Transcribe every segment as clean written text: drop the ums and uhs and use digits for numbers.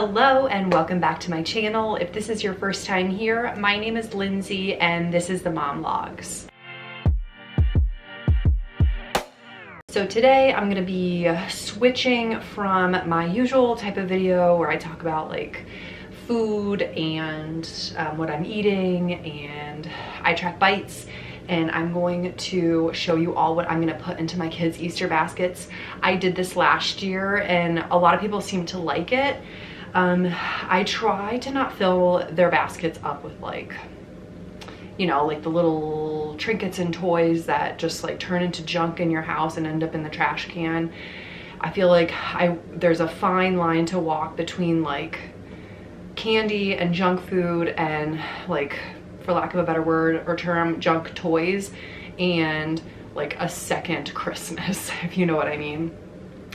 Hello and welcome back to my channel. If this is your first time here, my name is Lindsay and this is The Mom Logs. So today I'm gonna be switching from my usual type of video where I talk about like food and what I'm eating and I track bites, and I'm going to show you all what I'm gonna put into my kids' Easter baskets. I did this last year and a lot of people seem to like it. I try to not fill their baskets up with like, you know, like the little trinkets and toys that just like turn into junk in your house and end up in the trash can. I feel like there's a fine line to walk between like candy and junk food and like, for lack of a better word or term, junk toys and like a second Christmas, if you know what I mean.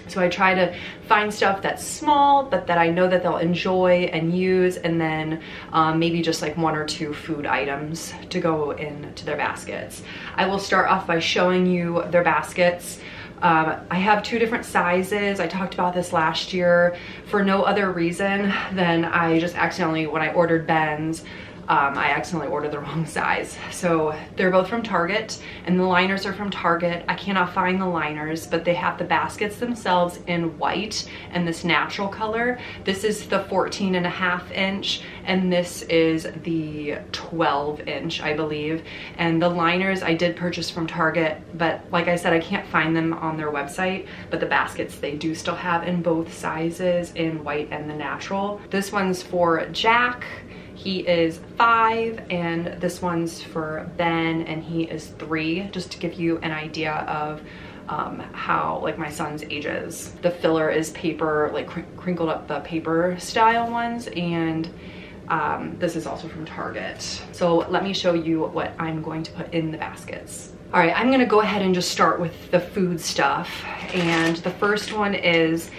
So I try to find stuff that's small but that I know that they'll enjoy and use, and then maybe just like one or two food items to go into their baskets. I will start off by showing you their baskets. I have two different sizes. I talked about this last year for no other reason than I just accidentally, when I ordered Ben's, I accidentally ordered the wrong size. So they're both from Target and the liners are from Target. I cannot find the liners, but they have the baskets themselves in white and this natural color. This is the 14.5 inch and this is the 12 inch, I believe. And the liners I did purchase from Target, but like I said, I can't find them on their website, but the baskets they do still have in both sizes, in white and the natural. This one's for Jack. He is 5, and this one's for Ben, and he is 3, just to give you an idea of how like my son's ages. The filler is paper, like crinkled up, the paper style ones, and this is also from Target. So let me show you what I'm going to put in the baskets. All right, I'm gonna go ahead and just start with the food stuff. And the first one is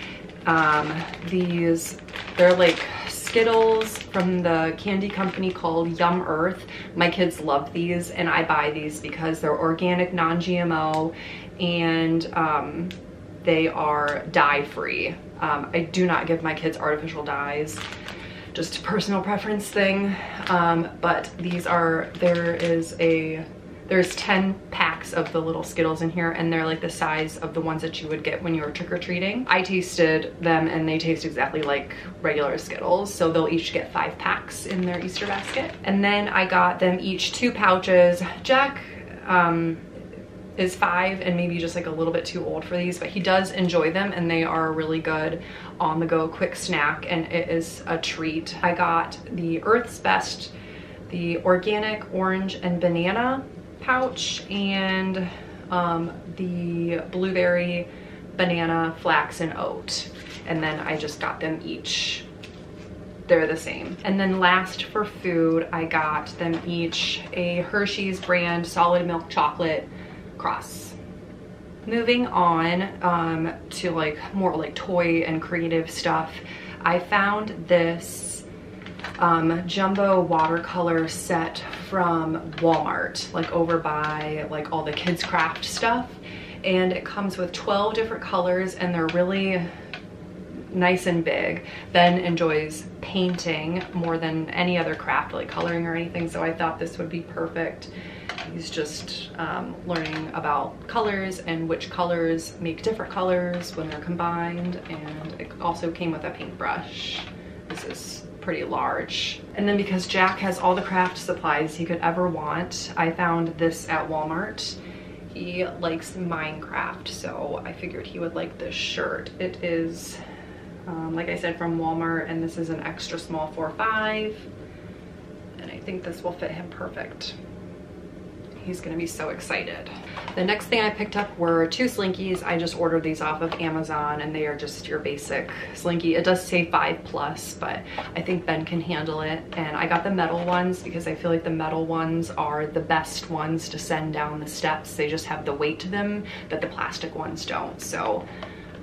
these, they're like Skittles from the candy company called Yum Earth. My kids love these and I buy these because they're organic, non-GMO, and they are dye-free. I do not give my kids artificial dyes, just a personal preference thing. But these are, there's 10 packs of the little Skittles in here, and they're like the size of the ones that you would get when you were trick-or-treating. I tasted them and they taste exactly like regular Skittles, so they'll each get 5 packs in their Easter basket. And then I got them each 2 pouches. Jack is 5 and maybe just like a little bit too old for these, but he does enjoy them and they are really good on the go, quick snack, and it is a treat. I got the Earth's Best, the organic orange and banana pouch, and the blueberry, banana, flax, and oat. And then I just got them each, they're the same. And then last for food, I got them each a Hershey's brand solid milk chocolate cross. Moving on to like more like toy and creative stuff, I found this jumbo watercolor set from Walmart, like over by like all the kids craft stuff, and it comes with 12 different colors and they're really nice and big. Ben enjoys painting more than any other craft, like coloring or anything, so I thought this would be perfect. He's just learning about colors and which colors make different colors when they're combined, and it also came with a paintbrush. This is pretty large. And then because Jack has all the craft supplies he could ever want, I found this at Walmart. He likes Minecraft, so I figured he would like this shirt. It is, like I said, from Walmart, and this is an extra small 4/5, and I think this will fit him perfect. He's gonna be so excited. The next thing I picked up were 2 Slinkies. I just ordered these off of Amazon and they are just your basic Slinky. It does say 5+, but I think Ben can handle it. And I got the metal ones because I feel like the metal ones are the best ones to send down the steps. They just have the weight to them that the plastic ones don't. So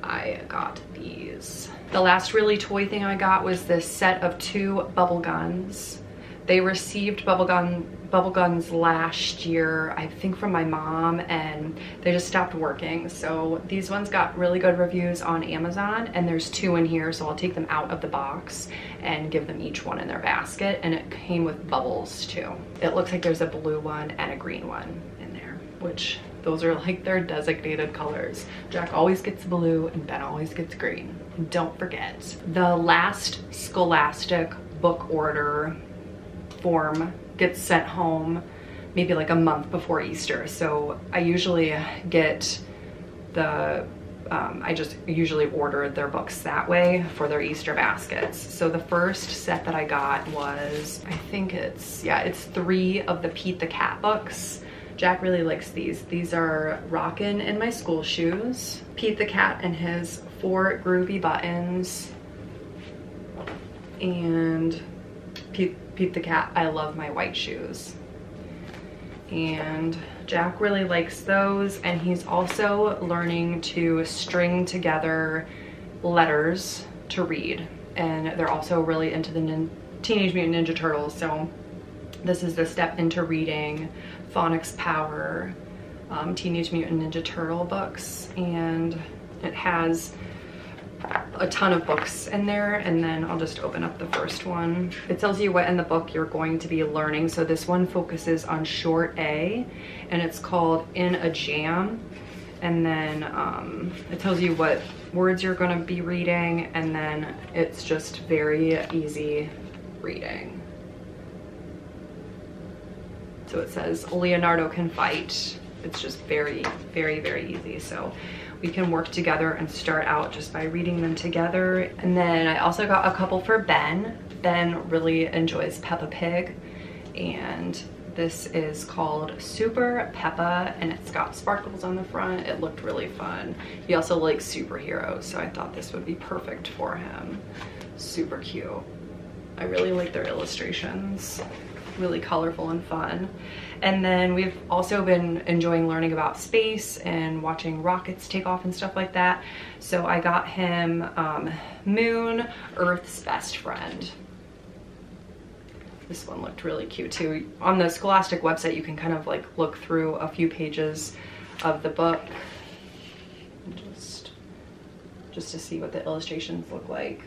I got these. The last really toy thing I got was this set of 2 bubble guns. They received bubble gun bubble gums last year, I think from my mom, and they just stopped working. So these ones got really good reviews on Amazon, and there's 2 in here, so I'll take them out of the box and give them each one in their basket. And it came with bubbles too. It looks like there's a blue one and a green one in there, which those are like their designated colors. Jack always gets blue and Ben always gets green. And don't forget, the last Scholastic book order form gets sent home maybe like a month before Easter. So I usually get the, I just usually order their books that way for their Easter baskets. So the first set that I got was, I think it's, yeah, it's 3 of the Pete the Cat books. Jack really likes these. These are Rockin' in My School Shoes, Pete the Cat and His 4 Groovy Buttons, and Pete the Cat, I Love My White Shoes. And Jack really likes those, and he's also learning to string together letters to read. And they're also really into the Teenage Mutant Ninja Turtles, so this is the step into reading Phonics Power Teenage Mutant Ninja Turtle books, and it has a ton of books in there. And then I'll just open up the first one. It tells you what in the book you're going to be learning. So this one focuses on short A, and it's called In a Jam. And then it tells you what words you're going to be reading, and then it's just very easy reading. So it says Leonardo can fight. It's just very, very, very easy. So we can work together and start out just by reading them together. And then I also got a couple for Ben. Ben really enjoys Peppa Pig, and this is called Super Peppa, and it's got sparkles on the front. It looked really fun. He also likes superheroes, so I thought this would be perfect for him. Super cute. I really like their illustrations. Really colorful and fun. And then we've also been enjoying learning about space and watching rockets take off and stuff like that. So I got him Moon, Earth's Best Friend. This one looked really cute too. On the Scholastic website, you can kind of like look through a few pages of the book just to see what the illustrations look like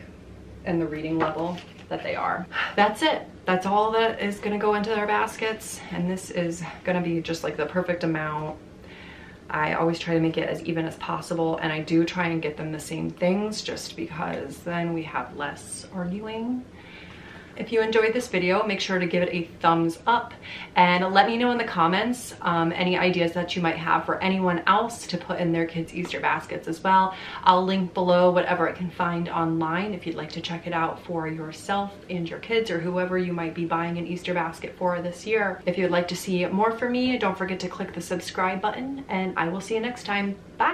and the reading level that they are. That's it. That's all that is gonna go into their baskets, and this is gonna be just like the perfect amount. I always try to make it as even as possible, and I do try and get them the same things just because then we have less arguing. If you enjoyed this video, make sure to give it a thumbs up and let me know in the comments any ideas that you might have for anyone else to put in their kids' Easter baskets as well. I'll link below whatever I can find online if you'd like to check it out for yourself and your kids or whoever you might be buying an Easter basket for this year. If you'd like to see more from me, don't forget to click the subscribe button, and I will see you next time. Bye!